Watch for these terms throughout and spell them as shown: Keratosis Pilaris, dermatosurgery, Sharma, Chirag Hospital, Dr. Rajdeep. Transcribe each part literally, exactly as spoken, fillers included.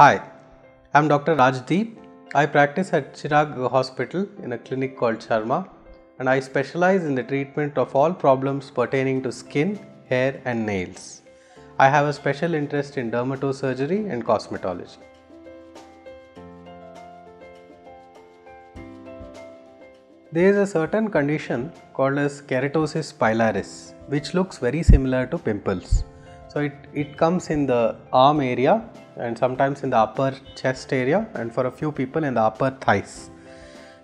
Hi, I'm Doctor Rajdeep. I practice at Chirag Hospital in a clinic called Sharma, and I specialize in the treatment of all problems pertaining to skin, hair and nails. I have a special interest in dermatosurgery and cosmetology. There is a certain condition called as keratosis pilaris, which looks very similar to pimples. So it, it comes in the arm area and sometimes in the upper chest area, and for a few people in the upper thighs.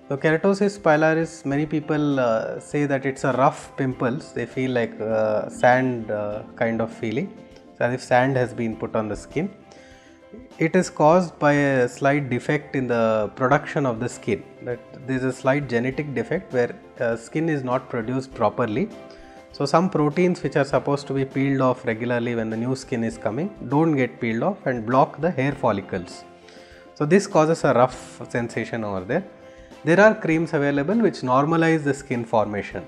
So keratosis pilaris, many people uh, say that it's a rough pimples. They feel like uh, sand uh, kind of feeling, so as if sand has been put on the skin. It is caused by a slight defect in the production of the skin. That there is a slight genetic defect where uh, skin is not produced properly. So some proteins which are supposed to be peeled off regularly when the new skin is coming don't get peeled off and block the hair follicles. So this causes a rough sensation over there. There are creams available which normalize the skin formation.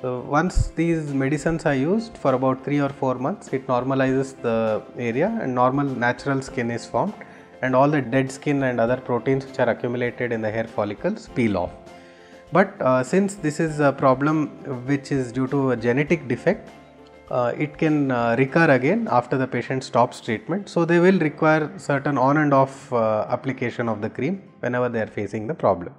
So once these medicines are used for about three or four months, it normalizes the area and normal natural skin is formed, and all the dead skin and other proteins which are accumulated in the hair follicles peel off. But uh, since this is a problem which is due to a genetic defect, uh, it can uh, recur again after the patient stops treatment. So they will require certain on and off uh, application of the cream whenever they are facing the problem.